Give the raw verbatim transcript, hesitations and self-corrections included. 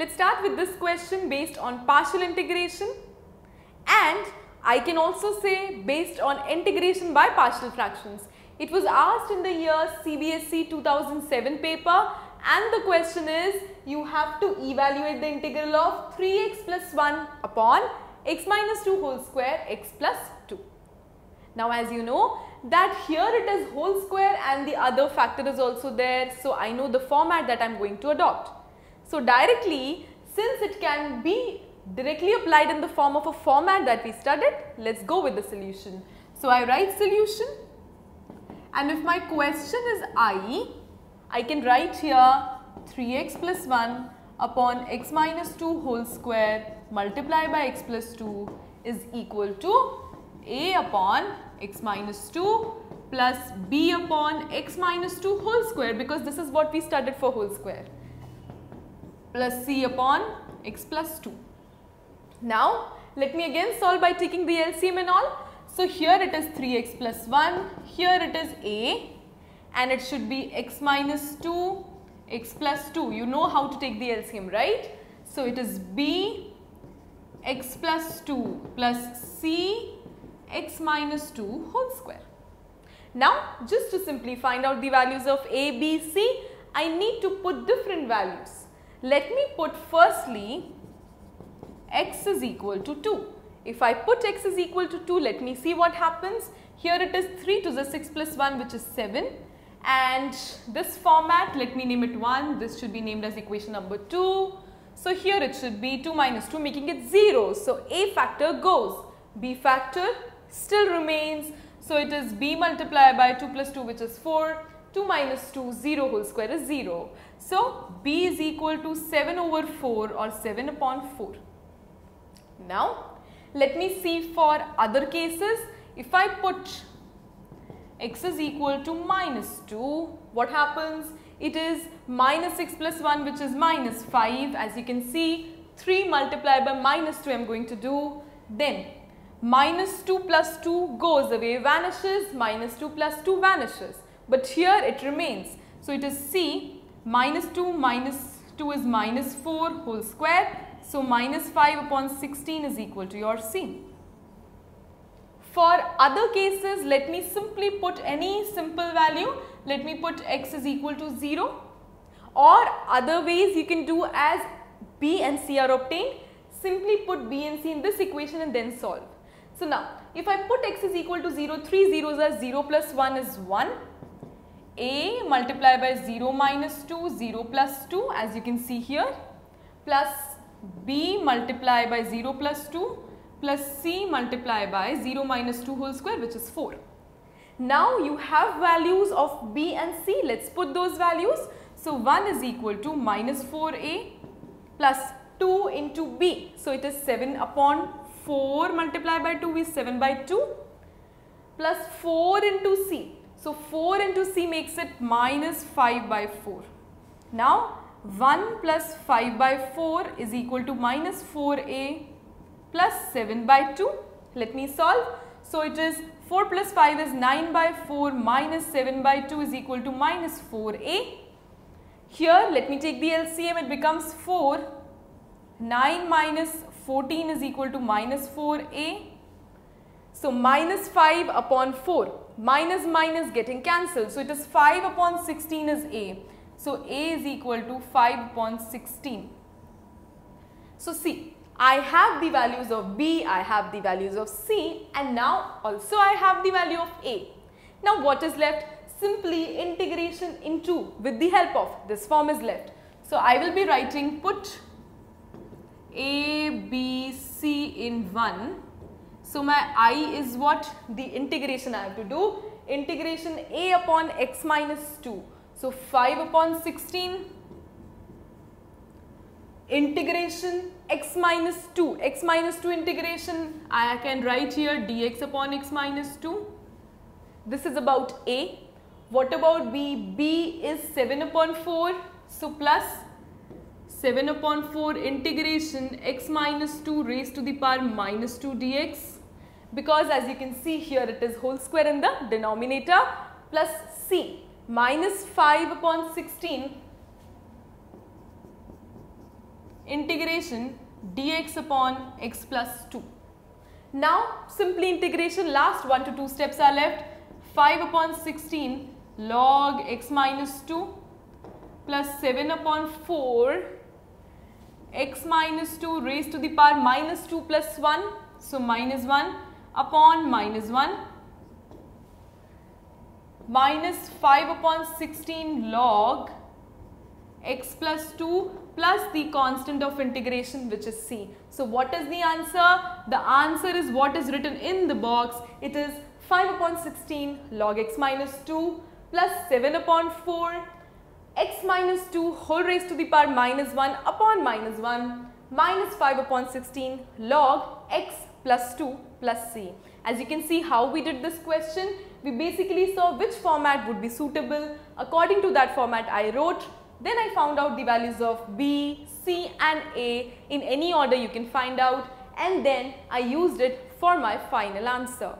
Let's start with this question based on partial integration, and I can also say based on integration by partial fractions. It was asked in the year C B S E two thousand seven paper, and the question is you have to evaluate the integral of three x plus one upon x minus two whole square x plus two. Now as you know that here it is whole square and the other factor is also there, so I know the format that I am going to adopt. So directly, since it can be directly applied in the form of a format that we studied, let's go with the solution. So I write solution, and if my question is I, I can write here three x plus one upon x minus two whole square multiplied by x plus two is equal to a upon x minus two plus b upon x minus two whole square, because this is what we studied for whole square, plus c upon x plus two. Now let me again solve by taking the L C M and all. So here it is three x plus one, here it is a, and it should be x minus two, x plus two. You know how to take the L C M, right? So it is b x plus two plus c x minus two whole square. Now just to simply find out the values of a, b, c, I need to put different values. Let me put firstly x is equal to two. If I put x is equal to two, let me see what happens. Here it is three to the six plus one, which is seven, and this format, let me name it one. This should be named as equation number two. So here it should be two minus two, making it zero. So a factor goes, b factor still remains. So it is b multiplied by two plus two, which is four, two minus two, zero whole square is zero. So b is equal to seven over four, or seven upon four. Now let me see for other cases. If I put x is equal to minus two, what happens? It is minus six plus one, which is minus five. As you can see, three multiplied by minus two I am going to do. Then minus two plus two goes away, vanishes, minus two plus two vanishes, but here it remains. So it is c minus two minus two is minus four whole square. So minus five upon sixteen is equal to your c. For other cases, let me simply put any simple value. Let me put x is equal to zero, or other ways you can do as b and c are obtained. Simply put b and c in this equation and then solve. So now if I put x is equal to zero, three zeros are zero plus one is one. A multiplied by zero minus two, zero plus two, as you can see here, plus b multiplied by zero plus two, plus c multiplied by zero minus two whole square, which is four. Now you have values of b and c. Let's put those values. So one is equal to minus four a plus two into b. So it is seven upon four multiplied by two is seven by two, plus four into c. So four into c makes it minus five by four. Now one plus five by four is equal to minus four a plus seven by two. Let me solve. So it is four plus five is nine by four minus seven by two is equal to minus four a. Here let me take the L C M. It becomes four. nine minus fourteen is equal to minus four a. So minus five upon four. Minus minus getting cancelled. So it is five upon sixteen is a. So a is equal to five upon sixteen. So see, I have the values of b, I have the values of c, and now also I have the value of a. Now what is left? Simply integration into, with the help of this form is left. So I will be writing put a, b, c in one. So my I is what? The integration I have to do. Integration a upon x minus two. So five upon sixteen, integration x minus two, x minus two integration, I can write here dx upon x minus two. This is about a. What about b? b is seven upon four, so plus seven upon four integration x minus two raised to the power minus two dx, because as you can see here it is whole square in the denominator, plus c. Minus five upon sixteen integration dx upon x plus two. Now simply integration, last one to two steps are left. Five upon sixteen log x minus two plus seven upon four x minus two raised to the power minus two plus one, so minus one upon minus one, minus five upon sixteen log x plus two plus the constant of integration, which is c. So what is the answer? The answer is what is written in the box. It is five upon sixteen log x minus two plus seven upon four x minus two whole raised to the power minus one upon minus one minus five upon sixteen log x plus two plus c. As you can see how we did this question, we basically saw which format would be suitable. According to that format I wrote. Then I found out the values of B, C and A in any order you can find out, and then I used it for my final answer.